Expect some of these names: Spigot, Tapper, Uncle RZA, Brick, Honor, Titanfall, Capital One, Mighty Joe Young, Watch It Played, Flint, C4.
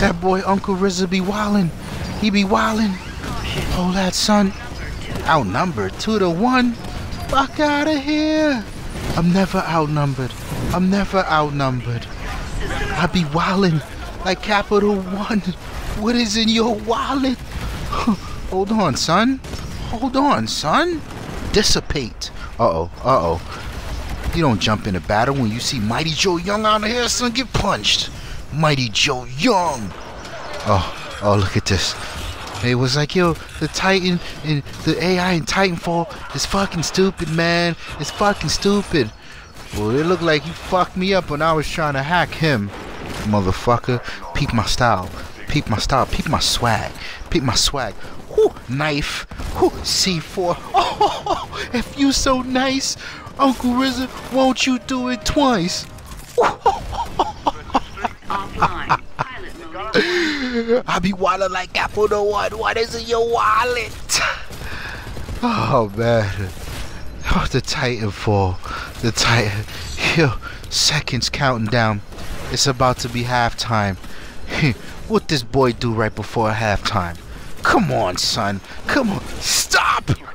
That boy Uncle RZA be wildin'. He be wildin'. Oh, that son. Outnumbered 2 to 1. Fuck out of here. I'm never outnumbered. I'm never outnumbered. I be wildin' like Capital One. What is in your wallet? Hold on, son. Hold on, son. Dissipate. Uh-oh, uh-oh. You don't jump in a battle when you see Mighty Joe Young out here, son. Get punched. Mighty Joe Young. Oh, oh, look at this. It was like, yo, the Titan and the AI in Titanfall is fucking stupid, man. It's fucking stupid. Well, it looked like you fucked me up when I was trying to hack him. Motherfucker. Peep my style. Peep my style. Peep my swag. Peep my swag. Whoo, knife. Whoo, C4. Oh, if you so nice, Uncle RZA, won't you do it twice? I be wildin' like Apple the One. What is in your wallet? Oh, man. Oh, the Titanfall. The Titan. Yo, seconds counting down. It's about to be halftime. What this boy do right before halftime? Come on, son. Come on. Stop.